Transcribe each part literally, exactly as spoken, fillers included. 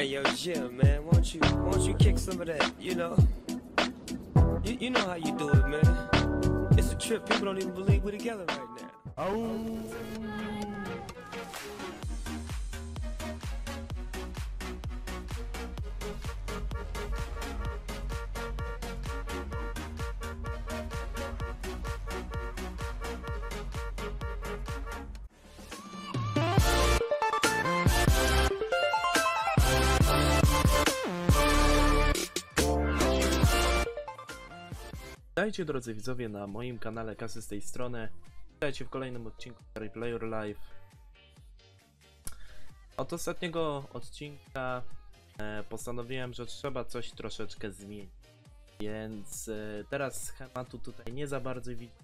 Hey yo, Jim, man, won't you, won't you kick some of that, you know? You, you know how you do it, man. It's a trip. People don't even believe we're together right now. Oh. Witajcie drodzy widzowie na moim kanale Kasy z tej strony. Witajcie w kolejnym odcinku Player Live. Od ostatniego odcinka e, postanowiłem, że trzeba coś troszeczkę zmienić. Więc e, teraz schematu tutaj nie za bardzo widzicie.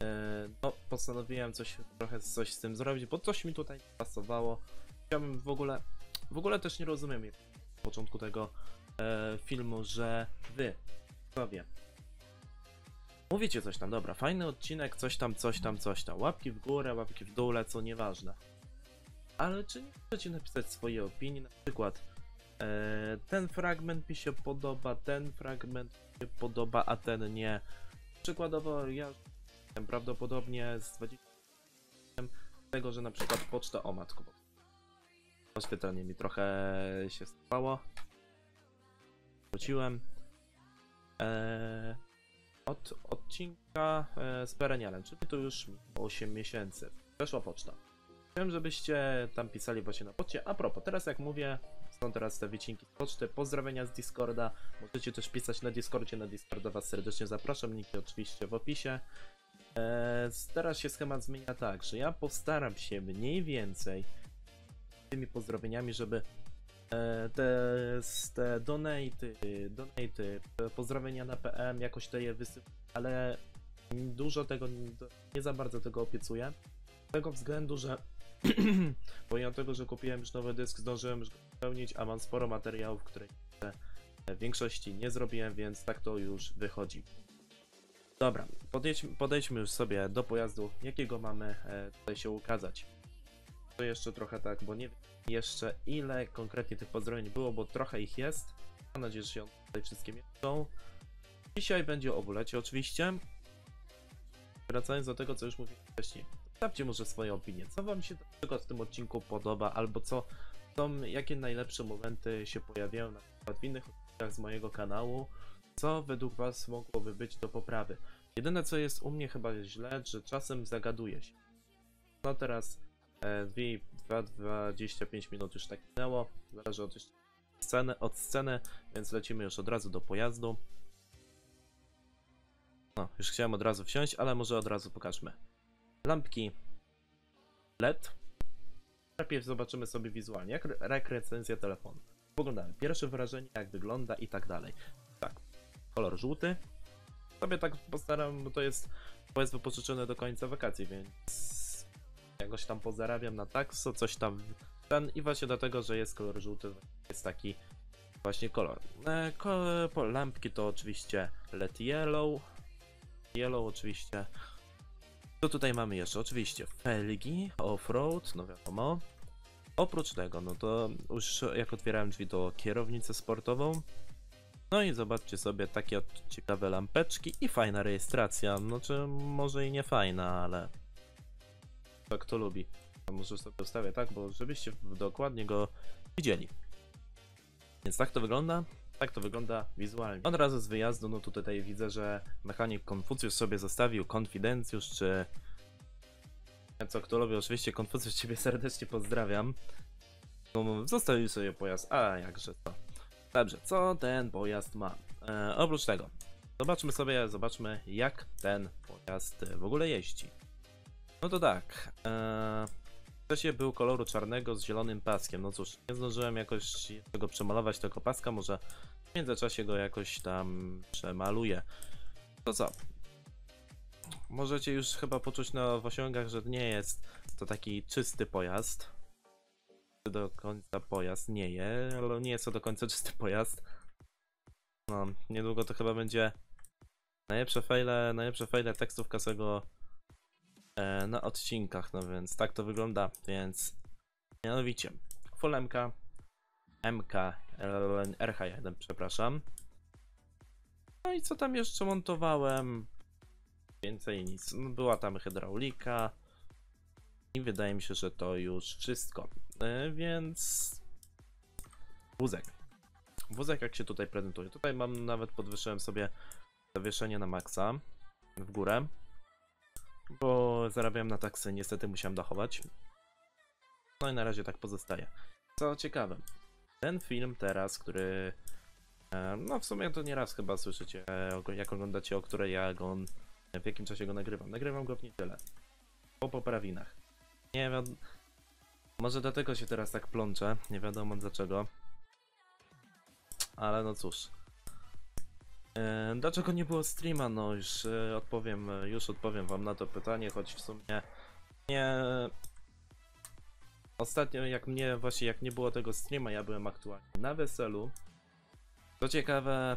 E, no postanowiłem coś, trochę coś z tym zrobić, bo coś mi tutaj nie pasowało. Chciałbym w ogóle, w ogóle też nie rozumiem na początku tego e, filmu, że wy sobie mówicie coś tam, dobra, fajny odcinek, coś tam, coś tam, coś tam, łapki w górę, łapki w dół, co nieważne. Ale czy nie możecie napisać swoje opinie, na przykład e, ten fragment mi się podoba, ten fragment mi się podoba, a ten nie. Przykładowo ja jestem prawdopodobnie z dwudziestu procent tego, że na przykład poczta, o matko, oświetlenie mi trochę się stało, wróciłem. E, Od odcinka e, z Perenialem, czyli to już osiem miesięcy. Weszła poczta. Chciałem, żebyście tam pisali właśnie na poczcie. A propos, teraz jak mówię, są teraz te wycinki z poczty, pozdrowienia z Discorda. Możecie też pisać na Discordzie, na Discorda was serdecznie zapraszam, linki oczywiście w opisie. E, teraz się schemat zmienia tak, że ja postaram się mniej więcej tymi pozdrowieniami, żeby Te, te donaty, donaty, pozdrowienia na P M, jakoś te je wysyłam, ale dużo tego, nie za bardzo tego obiecuję. Z tego względu, że pomimo tego, że kupiłem już nowy dysk, zdążyłem już go wypełnić, a mam sporo materiałów, których w większości nie zrobiłem, więc tak to już wychodzi. Dobra, podejdźmy, podejdźmy już sobie do pojazdu, jakiego mamy tutaj się ukazać. To jeszcze trochę tak, bo nie wiem jeszcze ile konkretnie tych pozdrowień było, bo trochę ich jest. Mam nadzieję, że się tutaj wszystkie mieszczą. Dzisiaj będzie o Bulecie oczywiście. Wracając do tego, co już mówiłem wcześniej. Zostawcie może swoje opinie. Co wam się na w tym odcinku podoba, albo co są, jakie najlepsze momenty się pojawiają na przykład w innych odcinkach z mojego kanału. Co według was mogłoby być do poprawy. Jedyne co jest u mnie chyba źle, że czasem zagaduję się. No teraz dwadzieścia pięć minut już tak minęło, zależy od sceny, od sceny, więc lecimy już od razu do pojazdu. No, już chciałem od razu wsiąść, ale może od razu pokażmy. Lampki L E D. Najpierw zobaczymy sobie wizualnie, jak rekrecencja telefonu. Poglądamy pierwsze wrażenie, jak wygląda i tak dalej. Tak, kolor żółty. Sobie tak postaram, bo to jest pojazd wypożyczony do końca wakacji, więc jakoś tam pozarabiam na takso, coś tam ten i właśnie dlatego, że jest kolor żółty, jest taki właśnie kolor. E, ko, po, lampki to oczywiście L E D Yellow, Yellow oczywiście. Co tutaj mamy jeszcze? Oczywiście felgi, off-road, no wiadomo. Oprócz tego, no to już jak otwierałem drzwi to kierownicę sportową. No i zobaczcie sobie takie ciekawe lampeczki i fajna rejestracja, no czy może i nie fajna, ale kto lubi, to może sobie ustawię tak, bo żebyście dokładnie go widzieli. Więc tak to wygląda, tak to wygląda wizualnie. Od razu z wyjazdu, no tutaj widzę, że mechanik Konfucjusz sobie zostawił konfidencjusz, czy co kto lubi, oczywiście Konfucjusz ciebie serdecznie pozdrawiam. No, zostawił sobie pojazd, a jakże to. Dobrze, co ten pojazd ma? E, oprócz tego, zobaczmy sobie, zobaczmy jak ten pojazd w ogóle jeździ. No to tak, eee, w czasie był koloru czarnego z zielonym paskiem, no cóż, nie zdążyłem jakoś tego przemalować, tego paska, może w międzyczasie go jakoś tam przemaluję. To co, możecie już chyba poczuć na w osiągach, że nie jest to taki czysty pojazd, do końca pojazd nie jest, ale nie jest to do końca czysty pojazd. No, niedługo to chyba będzie najlepsze fejle, najlepsze fejle tekstów Kasego na odcinkach, no więc tak to wygląda, więc mianowicie folemka M K R H jeden, przepraszam. No i co tam jeszcze montowałem? Więcej nic. No, była tam hydraulika. I wydaje mi się, że to już wszystko. Yy, więc wózek. Wózek jak się tutaj prezentuje. Tutaj mam, nawet podwyższyłem sobie zawieszenie na maksa w górę, bo zarabiałem na taksy, niestety musiałem dochować. No i na razie tak pozostaje. Co ciekawe, ten film teraz, który no w sumie to nieraz chyba słyszycie, jak oglądacie, o której ja go, w jakim czasie go nagrywam. Nagrywam go w niedzielę, po poprawinach. Nie wiem, może dlatego się teraz tak plączę, nie wiadomo dlaczego. Ale no cóż. Yy, dlaczego nie było streama? No już yy, odpowiem, już odpowiem wam na to pytanie, choć w sumie nie... Ostatnio jak mnie właśnie, jak nie było tego streama, ja byłem aktualnie na weselu. Co ciekawe,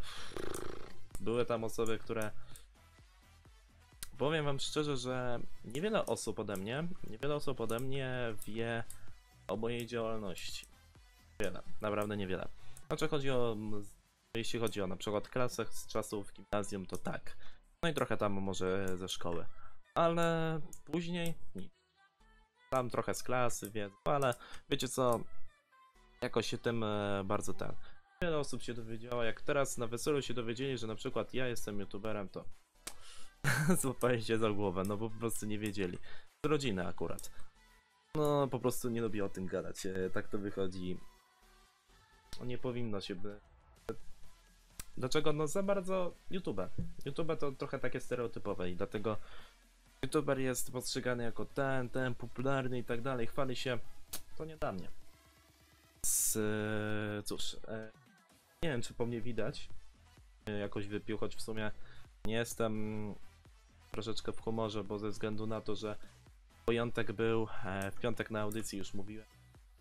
były tam osoby, które... Powiem wam szczerze, że niewiele osób ode mnie, niewiele osób ode mnie wie o mojej działalności. Niewiele, naprawdę niewiele. Znaczy chodzi o, jeśli chodzi o na przykład klasę z czasów gimnazjum, to tak. No i trochę tam może ze szkoły, ale później nic. Tam trochę z klasy, więc, ale wiecie co, jakoś się tym bardzo ten. Wiele osób się dowiedziało, jak teraz na weselu się dowiedzieli, że na przykład ja jestem youtuberem, to złapali się za głowę, no bo po prostu nie wiedzieli. Z rodziny akurat. No po prostu nie lubię o tym gadać, tak to wychodzi. Nie powinno się by... Dlaczego? No za bardzo YouTube. YouTube to trochę takie stereotypowe i dlatego YouTuber jest postrzegany jako ten, ten, popularny i tak dalej, chwali się. To nie dla mnie. Z... Cóż, nie wiem czy po mnie widać. Jakoś wypił, choć w sumie nie jestem troszeczkę w humorze, bo ze względu na to, że pojątek był, w piątek na audycji już mówiłem.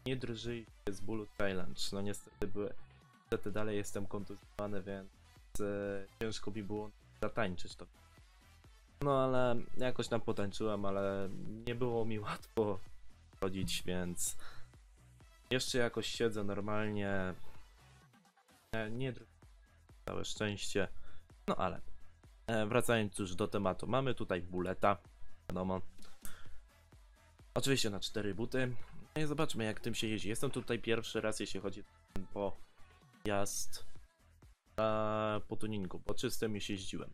Nie drżyj z bólu challenge. No niestety, były, niestety dalej jestem kontuzjowany, więc e, ciężko mi było zatańczyć to. No ale jakoś tam potańczyłem, ale nie było mi łatwo chodzić, więc jeszcze jakoś siedzę normalnie. E, nie drży, całe szczęście. No ale e, wracając już do tematu. Mamy tutaj Bulleta, wiadomo. Oczywiście na cztery buty. No i zobaczmy jak tym się jeździ. Jestem tutaj pierwszy raz, jeśli chodzi po jazd a, po tuningu, bo czystym już jeździłem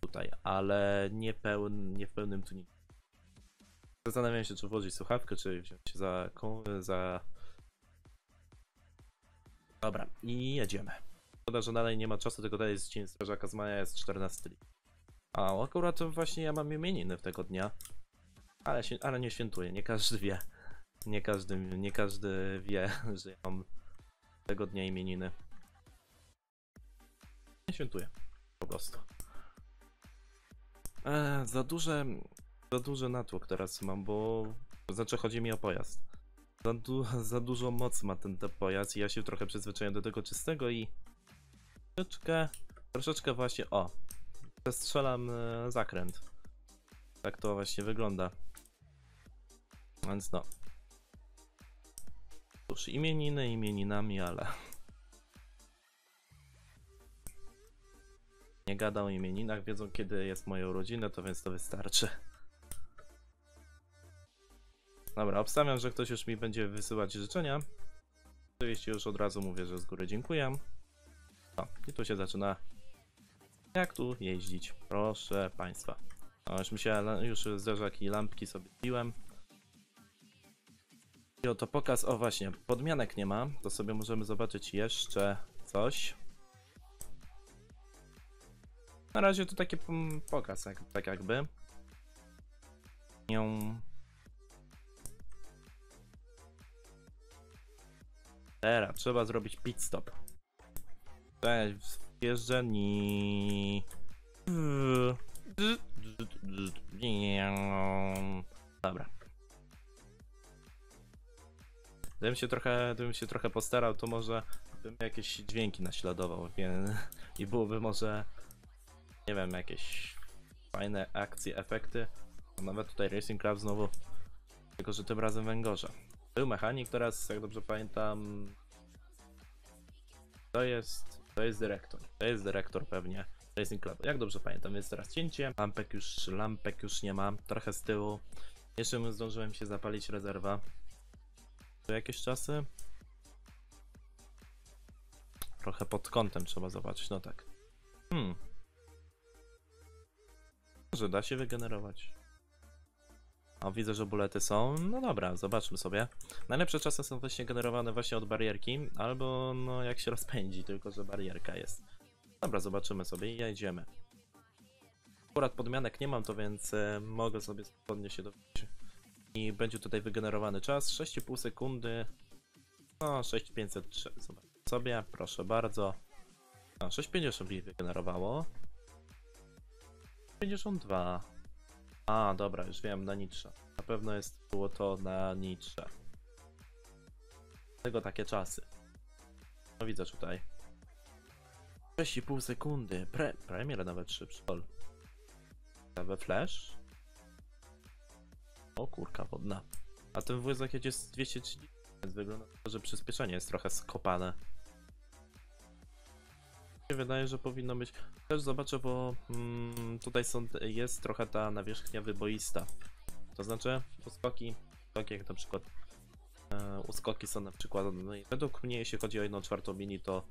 tutaj, ale nie, pełen, nie w pełnym tuningu. Zastanawiam się, czy włożyć słuchawkę, czy wziąć się za, za... Dobra, i jedziemy. Szkoda, że dalej nie ma czasu, tylko dalej jest dzień strażaka, z maja jest czternasty. A akurat właśnie ja mam imieniny w tego dnia, ale, się, ale nie świętuję, nie każdy wie. Nie każdy, nie każdy wie, że ja mam tego dnia imieniny. Nie świętuję, po prostu. Eee, za duże, za duży natłok teraz mam, bo... Znaczy chodzi mi o pojazd. Za, du za dużo mocy ma ten, ten pojazd i ja się trochę przyzwyczaiłem do tego czystego i... Troszeczkę, troszeczkę właśnie, o, przestrzelam e, zakręt. Tak to właśnie wygląda. Więc no. Cóż, imieniny imieninami, ale nie gadam o imieninach, wiedzą kiedy jest moja urodzina, to więc to wystarczy. Dobra, obstawiam, że ktoś już mi będzie wysyłać życzenia. Oczywiście już od razu mówię, że z góry dziękuję. No i tu się zaczyna, jak tu jeździć, proszę państwa. No, już mi się, już zderzaki i lampki sobie piłem. I oto pokaz, o właśnie, podmianek nie ma, to sobie możemy zobaczyć jeszcze coś. Na razie to taki pokaz, jak, tak jakby. Teraz trzeba zrobić pit stop. Cześć, wjeżdżeni. Dobra. Gdybym się trochę, gdybym się trochę postarał, to może bym jakieś dźwięki naśladował i byłoby może, nie wiem, jakieś fajne akcje, efekty. Nawet tutaj Racing Club znowu, tylko że tym razem węgorze. Był mechanik, teraz jak dobrze pamiętam, To jest, to jest dyrektor, to jest dyrektor pewnie Racing Club, jak dobrze pamiętam, więc teraz cięcie. Lampek już, lampek już nie mam, trochę z tyłu. Jeszcze zdążyłem się zapalić rezerwa. To jakieś czasy? Trochę pod kątem trzeba zobaczyć, no tak. Hmm. Może da się wygenerować. O, widzę, że bulety są. No dobra, zobaczmy sobie. Najlepsze czasy są właśnie generowane właśnie od barierki, albo no jak się rozpędzi, tylko że barierka jest. Dobra, zobaczymy sobie i jedziemy. Akurat podmianek nie mam, to więc y, mogę sobie spodnie się dowiedzieć. I będzie tutaj wygenerowany czas sześć i pół sekundy. No, sześć tysięcy pięćset trzy. Zobaczmy sobie, proszę bardzo. No, sześć pięćdziesiąt mi wygenerowało. pięćdziesiąt dwa. A, dobra, już wiem, na nitrze. Na pewno jest, było to na nitrze. Dlatego takie czasy. No widzę tutaj. sześć i pół sekundy. Pre, premier nawet szybszy. We flash. O kurka wodna. A ten wózek jedzie z dwieście trzydzieści, więc wygląda to, że przyspieszenie jest trochę skopane. Mi się wydaje, że powinno być. Też zobaczę, bo mm, tutaj są, jest trochę ta nawierzchnia wyboista. To znaczy uskoki, tak jak na przykład e, uskoki są na przykład, no i według mnie jeśli chodzi o jedną czwartą mini, to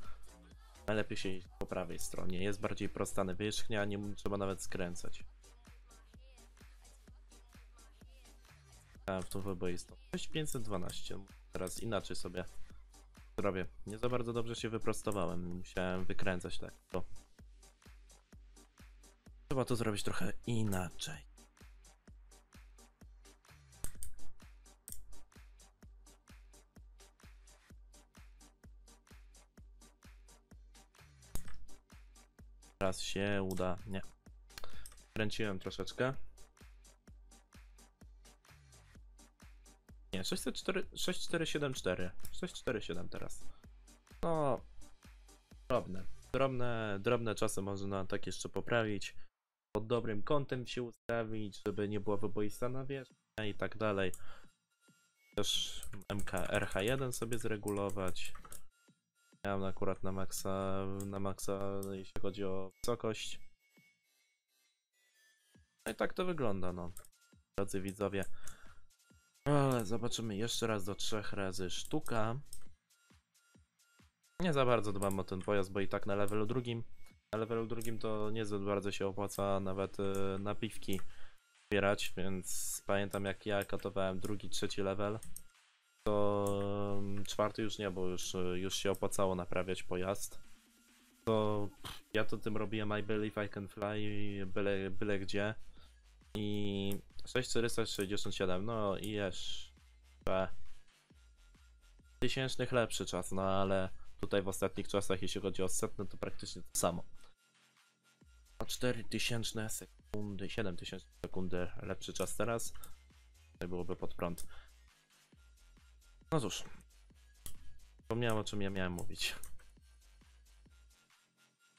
najlepiej się iść po prawej stronie. Jest bardziej prosta nawierzchnia, nie trzeba nawet skręcać. W tą wyboistą. sześć pięćset dwanaście. Teraz inaczej sobie zrobię. Nie za bardzo dobrze się wyprostowałem. Musiałem wykręcać tak. To. Trzeba to zrobić trochę inaczej. Teraz się uda. Nie. Kręciłem troszeczkę. Nie, sześć cztery siedem cztery. sześć cztery siedem teraz. No, drobne. Drobne, drobne czasy można tak jeszcze poprawić. Pod dobrym kątem się ustawić, żeby nie była wyboista nawierzchnia i tak dalej. Też M K R H jeden sobie zregulować. Miałem akurat na maksa, na maksa, jeśli chodzi o wysokość. No i tak to wygląda, no. Drodzy widzowie. Ale zobaczymy jeszcze raz do trzech razy sztuka. Nie za bardzo dbam o ten pojazd, bo i tak na levelu drugim. Na levelu drugim to niezbyt bardzo się opłaca nawet y, napiwki zbierać, więc pamiętam jak ja katowałem drugi, trzeci level. To y, czwarty już nie, bo już, y, już się opłacało naprawiać pojazd. To pff, ja to tym robiłem I Believe I Can Fly byle, byle gdzie. I sześć czterysta sześćdziesiąt siedem, no i jeszcze tysięcznych lepszy czas, no ale tutaj w ostatnich czasach, jeśli chodzi o setne, to praktycznie to samo. O cztery tysiące sekundy, siedem tysięcy sekundy lepszy czas teraz. To byłoby pod prąd. No cóż, zapomniałem o czym ja miałem mówić.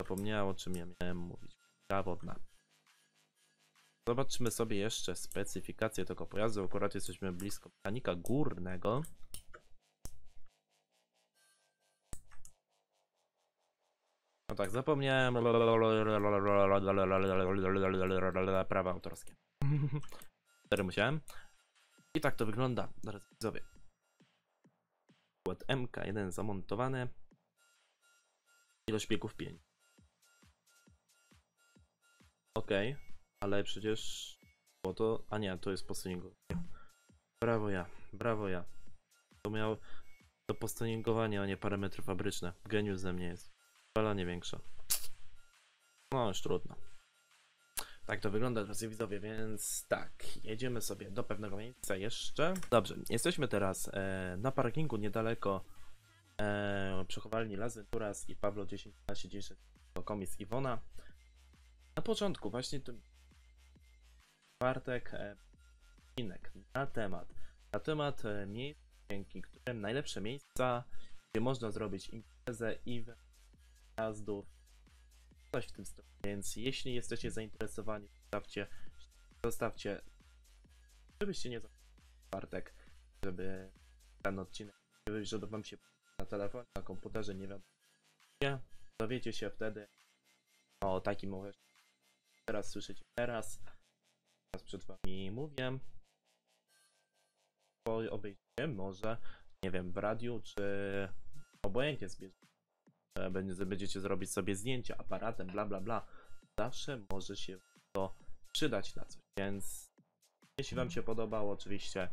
Zapomniałem o czym ja miałem mówić. Ta wodna. Zobaczmy sobie jeszcze specyfikację tego pojazdu. Akurat jesteśmy blisko mechanika górnego. No tak, zapomniałem. Prawa autorskie. Cztery musiałem. I tak to wygląda. Zaraz widzowie. M K jeden zamontowany. Ilość biegów pięć. Okej. Okay. Ale przecież było to... A nie, to jest po tuningowanie. Brawo ja, brawo ja. To miał to po tuningowanie, a nie parametry fabryczne. Geniusz ze mnie jest. Fala nie większa. No już trudno. Tak to wygląda, drodzy widzowie, więc tak. Jedziemy sobie do pewnego miejsca jeszcze. Dobrze, jesteśmy teraz e, na parkingu niedaleko e, przechowalni Lazy Turas i Pawlo tysiąc piętnaście, komis Iwona. Na początku właśnie... To... Bartek, odcinek na temat, na temat miejsc, dzięki którym najlepsze miejsca, gdzie można zrobić imprezę i wyjazdów, coś w tym stylu. Więc jeśli jesteście zainteresowani, zostawcie, zostawcie, żebyście nie zostawili Bartek, żeby ten odcinek, żeby wam się na telefonie, na komputerze, nie wiadomo, Dowiecie się wtedy o takim o teraz słyszycie teraz. Teraz przed wami mówię. Obejrzycie może, nie wiem, w radiu, czy obojętnie zbierzecie. Będziecie zrobić sobie zdjęcia aparatem, bla, bla, bla. Zawsze może się to przydać na coś, więc jeśli wam się podobał, oczywiście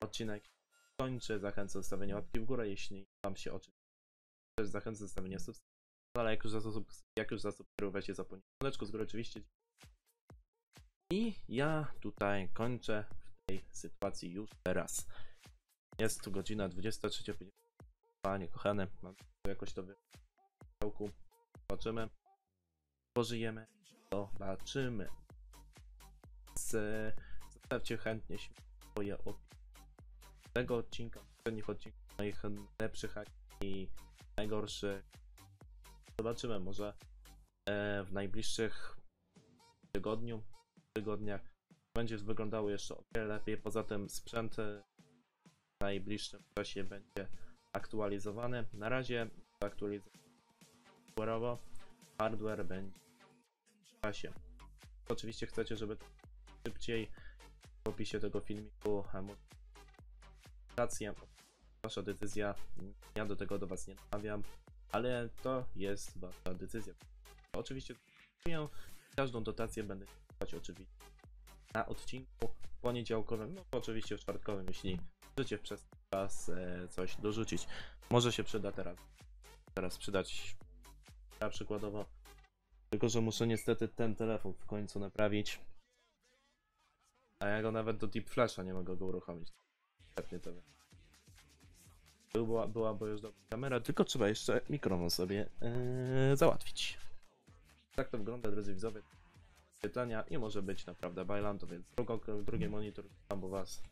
odcinek kończy. Zachęcam do zostawienia łapki w górę, jeśli wam się oczywiście też zachęcam do zostawienia subskrypcji. Ale jak już zasubskrybujecie, za zapomnijcie z góry oczywiście. I ja tutaj kończę w tej sytuacji już teraz. Jest tu godzina dwudziesta trzecia pięćdziesiąt. Panie kochane, mam jakoś to w działku. Zobaczymy. Pożyjemy. Zobaczymy. Z... Zostawcie chętnie swoje opinie tego odcinka, poprzednich odcinków, moich lepszych i najgorszych. Zobaczymy, może e, w najbliższych tygodniu, tygodniach będzie wyglądało jeszcze o wiele lepiej. Poza tym sprzęt w najbliższym czasie będzie aktualizowany. Na razie aktualizowany hardware'owo, hardware będzie w czasie. Oczywiście chcecie, żeby szybciej w opisie tego filmiku rację, wasza decyzja, ja do tego do was nie namawiam, ale to jest wasza decyzja. Oczywiście każdą dotację będę dać oczywiście na odcinku poniedziałkowym, no oczywiście w czwartkowym, jeśli chcecie przez czas e, coś dorzucić. Może się przyda teraz, teraz przydać ja przykładowo, tylko że muszę niestety ten telefon w końcu naprawić. A ja go nawet do Deep Flasha nie mogę go uruchomić. To była, byłaby już dobra kamera, tylko trzeba jeszcze mikrofon sobie yy, załatwić. Tak to wygląda, drodzy widzowie. Pytania i może być naprawdę bajlanto, więc drugi, drugi monitor tam, bo was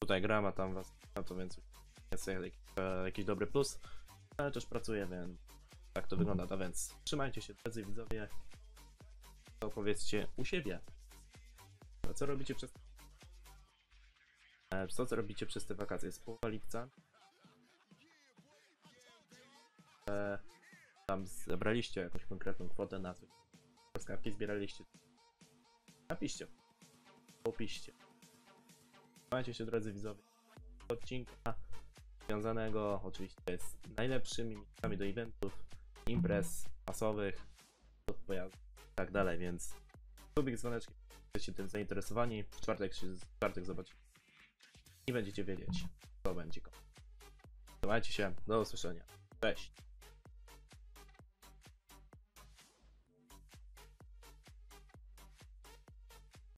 tutaj gram, a tam was tam, to więc jest jakiś, jakiś dobry plus. Ale też pracuję, więc tak to wygląda. To więc trzymajcie się, drodzy widzowie. To powiedzcie u siebie. Co robicie przez co, co robicie przez te wakacje? Z połowa lipca e, tam zebraliście jakąś konkretną kwotę na coś, skarbki zbieraliście, napiszcie, opiszcie. Trzymajcie się, drodzy widzowie, odcinka związanego oczywiście z najlepszymi miejscami do eventów, imprez masowych, pojazdów i tak dalej, więc subik, dzwoneczki, jesteście tym zainteresowani, w czwartek, się, w czwartek zobaczycie i będziecie wiedzieć, co będzie. Trzymajcie się, do usłyszenia, cześć!